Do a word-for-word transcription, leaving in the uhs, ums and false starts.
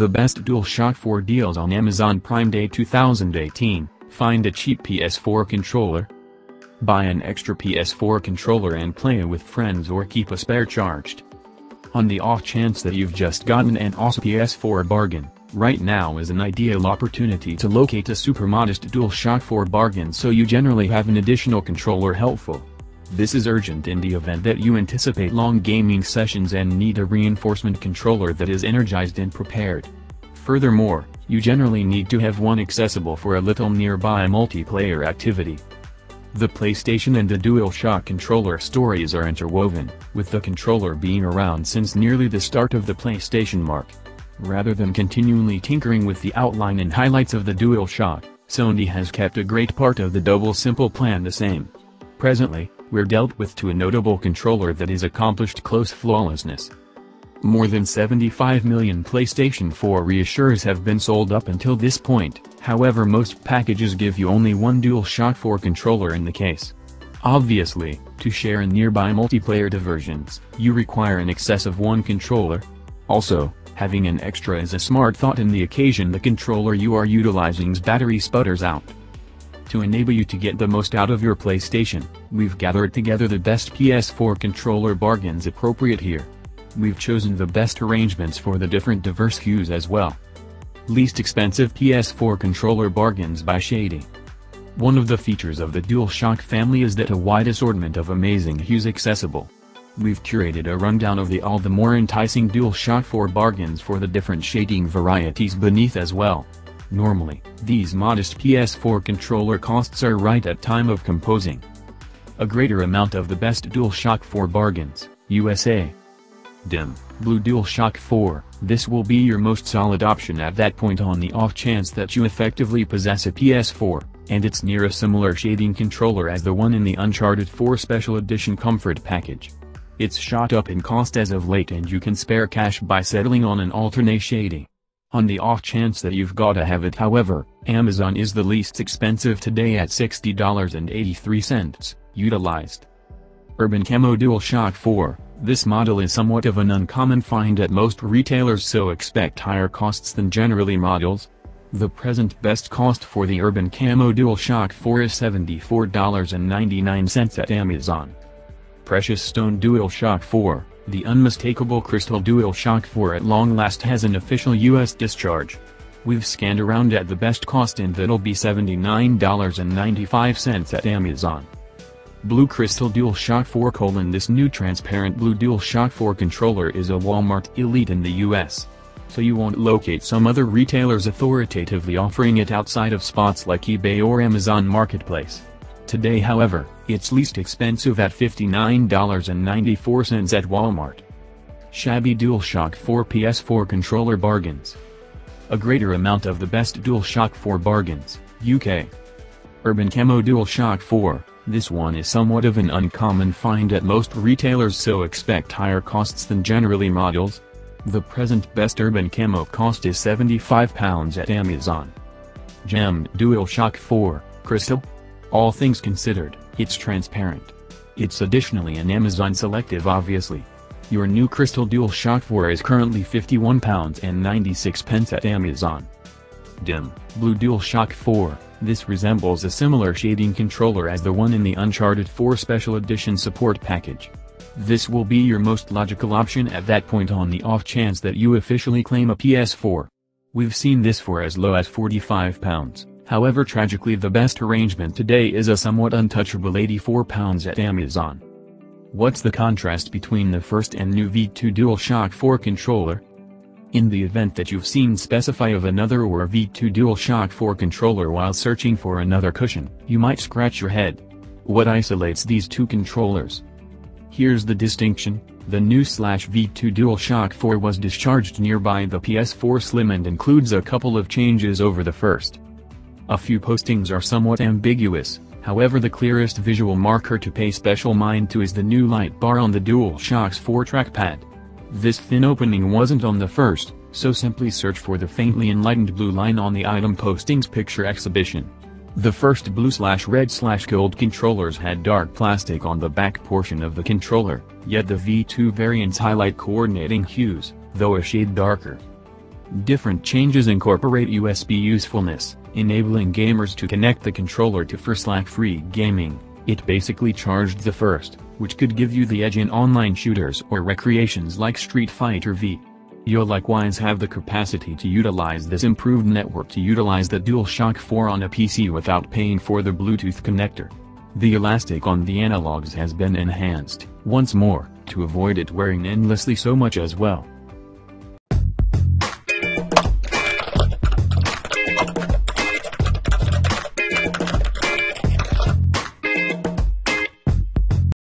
The best DualShock four deals on Amazon Prime Day two thousand eighteen, find a cheap P S four controller. Buy an extra P S four controller and play with friends or keep a spare charged. On the off chance that you've just gotten an awesome P S four bargain, right now is an ideal opportunity to locate a super modest DualShock four bargain so you generally have an additional controller helpful. This is urgent in the event that you anticipate long gaming sessions and need a reinforcement controller that is energized and prepared. Furthermore, you generally need to have one accessible for a little nearby multiplayer activity. The PlayStation and the DualShock controller stories are interwoven, with the controller being around since nearly the start of the PlayStation mark. Rather than continually tinkering with the outline and highlights of the DualShock, Sony has kept a great part of the double simple plan the same. Presently, we're dealt with to a notable controller that is accomplished close flawlessness. More than seventy-five million PlayStation four reissures have been sold up until this point, however most packages give you only one DualShock four controller in the case. Obviously, to share in nearby multiplayer diversions, you require an excess of one controller. Also, having an extra is a smart thought in the occasion the controller you are utilizing's battery sputters out. To enable you to get the most out of your PlayStation, we've gathered together the best P S four controller bargains appropriate here. We've chosen the best arrangements for the different diverse hues as well. Least expensive P S four controller bargains by shading. One of the features of the DualShock family is that a wide assortment of amazing hues accessible. We've curated a rundown of the all the more enticing DualShock four bargains for the different shading varieties beneath as well. Normally, these modest P S four controller costs are right at time of composing. A greater amount of the best DualShock four bargains, U S A. Dim, blue DualShock four, this will be your most solid option at that point on the off chance that you effectively possess a P S four, and it's near a similar shading controller as the one in the Uncharted four Special Edition Comfort Package. It's shot up in cost as of late and you can spare cash by settling on an alternate shading. On the off chance that you've gotta have it however, Amazon is the least expensive today at sixty dollars and eighty-three cents, utilized. Urban Camo DualShock four, this model is somewhat of an uncommon find at most retailers so expect higher costs than generally models. The present best cost for the Urban Camo DualShock four is seventy-four dollars and ninety-nine cents at Amazon. Precious Stone DualShock four. The unmistakable crystal DualShock four at long last has an official U S discharge. We've scanned around at the best cost and that'll be seventy-nine dollars and ninety-five cents at Amazon. Blue Crystal DualShock four colon this new transparent blue DualShock four controller is a Walmart Elite in the U S. So you won't locate some other retailers authoritatively offering it outside of spots like eBay or Amazon Marketplace. Today however, it's least expensive at fifty-nine dollars and ninety-four cents at Walmart. Shabby DualShock four P S four controller bargains. A greater amount of the best DualShock four bargains, U K. Urban Camo DualShock four, this one is somewhat of an uncommon find at most retailers so expect higher costs than generally models. The present best Urban Camo cost is seventy-five pounds at Amazon. Gemmed DualShock four, Crystal. All things considered, it's transparent. It's additionally an Amazon selective obviously. Your new crystal DualShock four is currently fifty-one pounds and ninety-six pence at Amazon. Dim, blue DualShock four, this resembles a similar shading controller as the one in the Uncharted four Special Edition Support Package. This will be your most logical option at that point on the off chance that you officially claim a P S four. We've seen this for as low as forty-five pounds. However tragically the best arrangement today is a somewhat untouchable eighty-four pounds at Amazon. What's the contrast between the first and new V two DualShock four controller? In the event that you've seen specify of another or a V two DualShock four controller while searching for another cushion, you might scratch your head. What isolates these two controllers? Here's the distinction, the new slash V two DualShock four was discharged nearby the P S four slim and includes a couple of changes over the first. A few postings are somewhat ambiguous, however the clearest visual marker to pay special mind to is the new light bar on the DualShock's four trackpad. This thin opening wasn't on the first, so simply search for the faintly enlightened blue line on the item posting's picture exhibition. The first blue slash red slash gold controllers had dark plastic on the back portion of the controller, yet the V two variants highlight coordinating hues, though a shade darker. Different changes incorporate U S B usefulness, enabling gamers to connect the controller to for lag-free gaming. It basically charged the first, which could give you the edge in online shooters or recreations like Street Fighter V. You'll likewise have the capacity to utilize this improved network to utilize the DualShock four on a P C without paying for the Bluetooth connector. The elastic on the analogs has been enhanced, once more, to avoid it wearing endlessly so much as well.